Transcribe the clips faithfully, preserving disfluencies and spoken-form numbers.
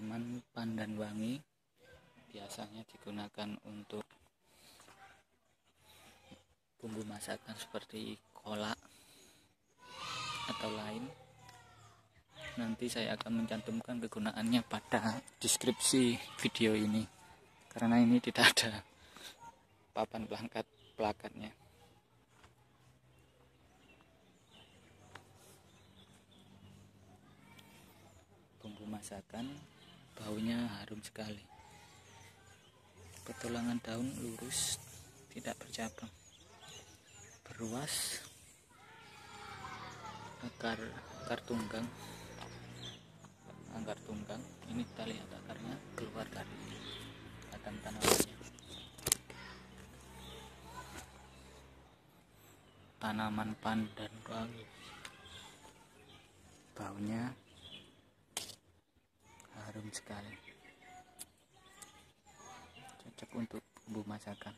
Tanaman pandan wangi biasanya digunakan untuk bumbu masakan seperti kolak atau lain. Nanti saya akan mencantumkan kegunaannya pada deskripsi video ini, karena ini tidak ada papan pelangkat plakatnya. Bumbu masakan, baunya harum sekali. Petulangan daun lurus, tidak bercabang. Beruas, akar akar tunggang, akar tunggang. Ini kita lihat akarnya keluar dari batang tanamannya. Tanaman pandan wangi, baunya harum sekali, cocok untuk bumbu masakan.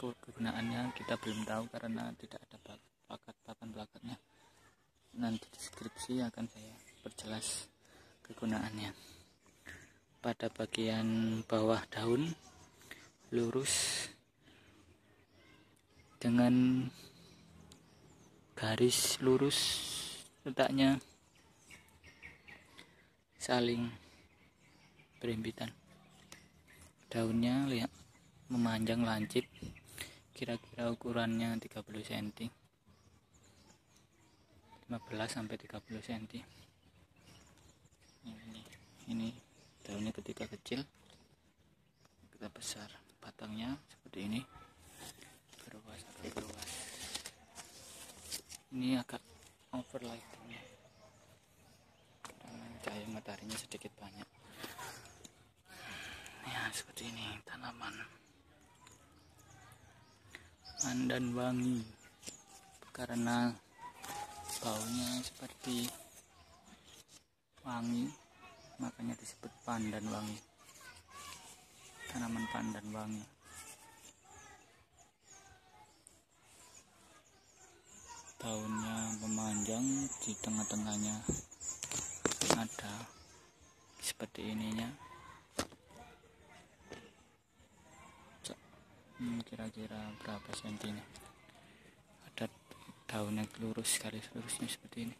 Kegunaannya kita belum tahu karena tidak ada plakat-plakatnya. Nanti deskripsi akan saya perjelas kegunaannya. Pada bagian bawah daun lurus dengan garis lurus, letaknya saling berhimpitan. Daunnya lihat memanjang lancip, kira-kira ukurannya tiga puluh sentimeter, lima belas sampai tiga puluh sentimeter. Ini, ini daunnya ketika kecil kita besar, batangnya seperti ini, beruas beruas. Ini agak overlightingnya karena cahaya mataharinya sedikit banyak. Ya seperti ini tanaman pandan wangi, karena baunya seperti wangi makanya disebut pandan wangi, tanaman pandan wangi. Daunnya memanjang, di tengah-tengahnya ada seperti ininya, kira-kira berapa sentinya. Ada daunnya lurus, garis lurusnya seperti ini.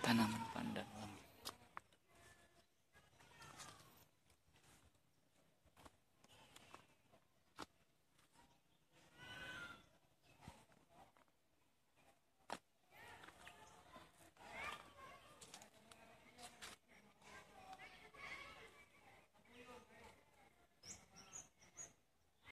Tanaman pandan.